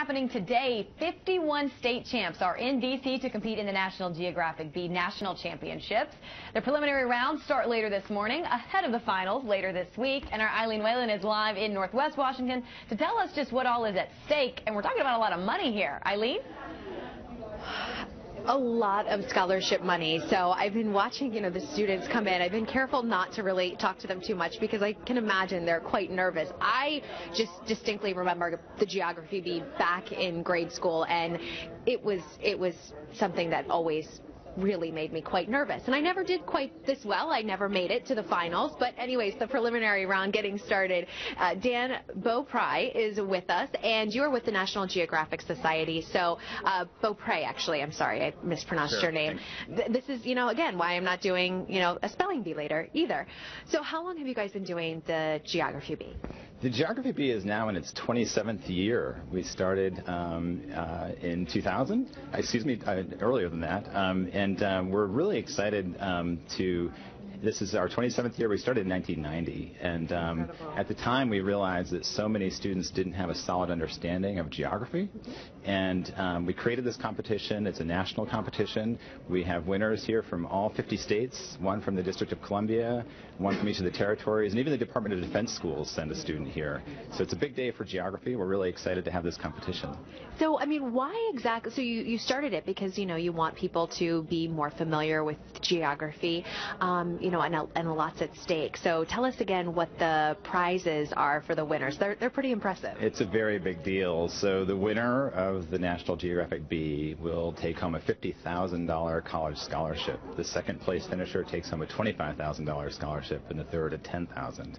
happening today. 51 state champs are in D.C. to compete in the National Geographic Bee National Championships. The preliminary rounds start later this morning, ahead of the finals later this week. And our Eileen Whelan is live in Northwest Washington to tell us just what all is at stake. And we're talking about a lot of money here. Eileen? A lot of scholarship money. So I've been watching, the students come in. I've been careful not to really talk to them too much because I can imagine they're quite nervous. I just distinctly remember the geography bee back in grade school, and it was something that always really made me quite nervous. And I never did quite this well. I never made it to the finals. But anyways, the preliminary round getting started. Dan Beaupre is with us, and you're with the National Geographic Society. So Beaupre, actually, I'm sorry, I mispronounced your name. This is, again, why I'm not doing, a spelling bee later either. So how long have you guys been doing the geography bee? The geography bee is now in its 27th year. We started in 2000, excuse me, earlier than that. We're really excited this is our 27th year. We started in 1990, and at the time we realized that so many students didn't have a solid understanding of geography, and we created this competition. It's a national competition. We have winners here from all 50 states, one from the District of Columbia, one from each of the territories, and even the Department of Defense schools send a student here. So it's a big day for geography. We're really excited to have this competition. So, why exactly? So you started it because, you want people to be more familiar with geography. And a lot's at stake. So tell us again what the prizes are for the winners. They're pretty impressive. It's a very big deal. So the winner of the National Geographic Bee will take home a $50,000 college scholarship. The second place finisher takes home a $25,000 scholarship, and the third a $10,000.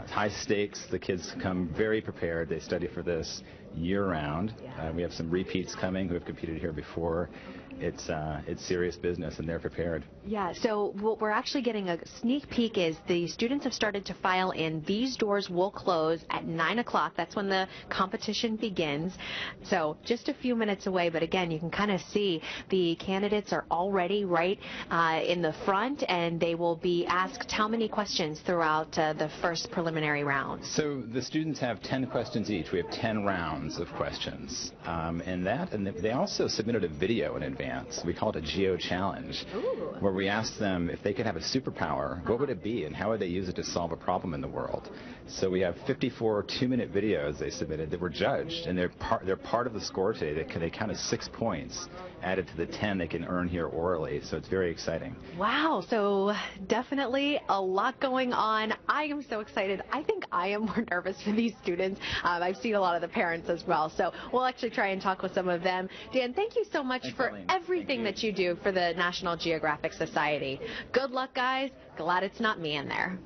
It's high stakes. The kids come very prepared. They study for this year-round. We have some repeats coming who have competed here before. It's serious business, and they're prepared. Yeah, so what we're actually getting a sneak peek is the students have started to file in. These doors will close at 9 o'clock. That's when the competition begins. So just a few minutes away, but again, you can kind of see the candidates are already right in the front, and they will be asked how many questions throughout the first preliminary round. So the students have 10 questions each. We have 10 rounds of questions. And they also submitted a video in advance. We call it a Geo Challenge, where we asked them if they could have a superpower, what would it be and how would they use it to solve a problem in the world? So we have 54 two-minute videos they submitted that were judged, and they're part of the score today. They count as 6 points added to the 10 they can earn here orally, so it's very exciting. Wow, so definitely a lot going on. I am so excited. I think I am more nervous for these students. I've seen a lot of the parents as well, so we'll actually try and talk with some of them. Dan, thank you so much for everything that you do for the National Geographic Society. Good luck, guys. Glad it's not me in there.